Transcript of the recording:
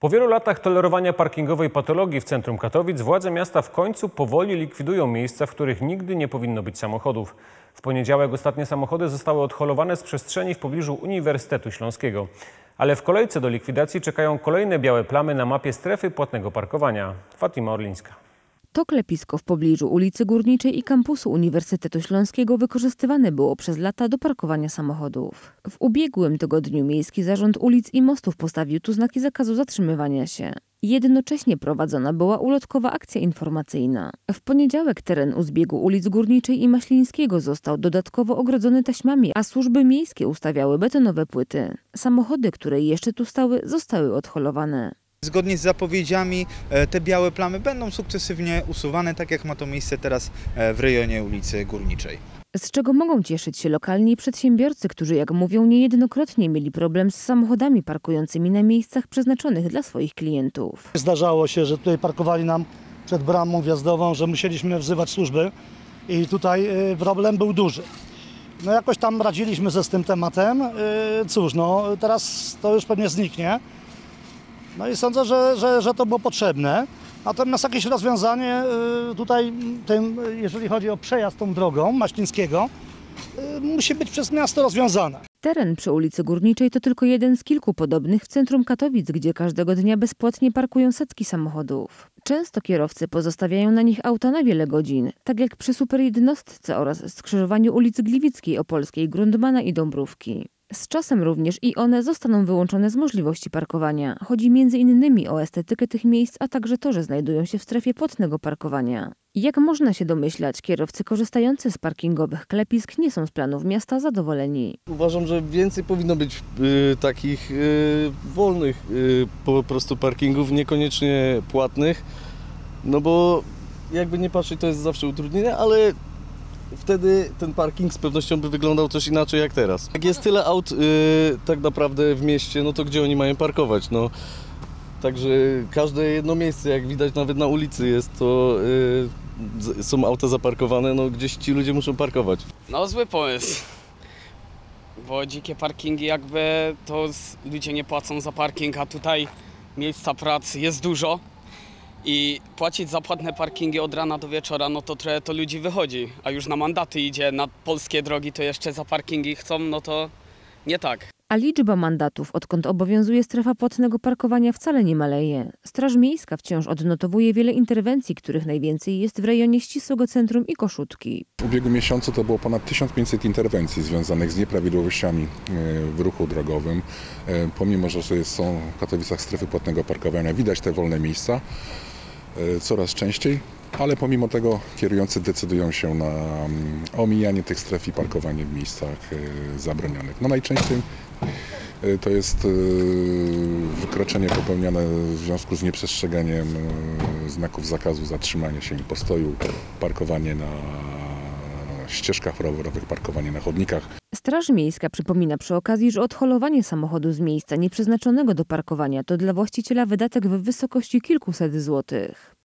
Po wielu latach tolerowania parkingowej patologii w centrum Katowic władze miasta w końcu powoli likwidują miejsca, w których nigdy nie powinno być samochodów. W poniedziałek ostatnie samochody zostały odholowane z przestrzeni w pobliżu Uniwersytetu Śląskiego. Ale w kolejce do likwidacji czekają kolejne białe plamy na mapie strefy płatnego parkowania. Fatima Orlińska. To klepisko w pobliżu ulicy Górniczej i kampusu Uniwersytetu Śląskiego wykorzystywane było przez lata do parkowania samochodów. W ubiegłym tygodniu Miejski Zarząd Ulic i Mostów postawił tu znaki zakazu zatrzymywania się. Jednocześnie prowadzona była ulotkowa akcja informacyjna. W poniedziałek teren u zbiegu ulic Górniczej i Maślińskiego został dodatkowo ogrodzony taśmami, a służby miejskie ustawiały betonowe płyty. Samochody, które jeszcze tu stały, zostały odholowane. Zgodnie z zapowiedziami te białe plamy będą sukcesywnie usuwane, tak jak ma to miejsce teraz w rejonie ulicy Górniczej. Z czego mogą cieszyć się lokalni przedsiębiorcy, którzy, jak mówią, niejednokrotnie mieli problem z samochodami parkującymi na miejscach przeznaczonych dla swoich klientów. Zdarzało się, że tutaj parkowali nam przed bramą wjazdową, że musieliśmy wzywać służby i tutaj problem był duży. No jakoś tam radziliśmy ze z tym tematem. Cóż, no teraz to już pewnie zniknie. No i sądzę, że to było potrzebne. Natomiast jakieś rozwiązanie tutaj, jeżeli chodzi o przejazd tą drogą Maślińskiego, musi być przez miasto rozwiązane. Teren przy ulicy Górniczej to tylko jeden z kilku podobnych w centrum Katowic, gdzie każdego dnia bezpłatnie parkują setki samochodów. Często kierowcy pozostawiają na nich auta na wiele godzin, tak jak przy superjednostce oraz skrzyżowaniu ulic Gliwickiej, Opolskiej, Grundmana i Dąbrówki. Z czasem również i one zostaną wyłączone z możliwości parkowania. Chodzi m.in. o estetykę tych miejsc, a także to, że znajdują się w strefie płatnego parkowania. Jak można się domyślać, kierowcy korzystający z parkingowych klepisk nie są z planów miasta zadowoleni. Uważam, że więcej powinno być takich wolnych po prostu parkingów, niekoniecznie płatnych. No bo jakby nie patrzeć, to jest zawsze utrudnienie, ale wtedy ten parking z pewnością by wyglądał też inaczej jak teraz. Jak jest tyle aut tak naprawdę w mieście, no to gdzie oni mają parkować? No, także każde jedno miejsce, jak widać nawet na ulicy jest, to są auta zaparkowane, no gdzieś ci ludzie muszą parkować. No zły pomysł, bo dzikie parkingi jakby to ludzie nie płacą za parking, a tutaj miejsca pracy jest dużo. I płacić za płatne parkingi od rana do wieczora, no to trochę to ludzi wychodzi, a już na mandaty idzie, na polskie drogi to jeszcze za parkingi chcą, no to nie tak. A liczba mandatów, odkąd obowiązuje strefa płatnego parkowania, wcale nie maleje. Straż Miejska wciąż odnotowuje wiele interwencji, których najwięcej jest w rejonie ścisłego centrum i Koszutki. W ubiegłym miesiącu to było ponad 1500 interwencji związanych z nieprawidłowościami w ruchu drogowym. Pomimo, że są w Katowicach strefy płatnego parkowania, widać te wolne miejsca coraz częściej, ale pomimo tego kierujący decydują się na omijanie tych stref i parkowanie w miejscach zabronionych. No najczęściej to jest wykroczenie popełniane w związku z nieprzestrzeganiem znaków zakazu zatrzymania się i postoju, parkowanie na ścieżkach rowerowych, parkowanie na chodnikach. Straż Miejska przypomina przy okazji, że odholowanie samochodu z miejsca nieprzeznaczonego do parkowania to dla właściciela wydatek w wysokości kilkuset złotych.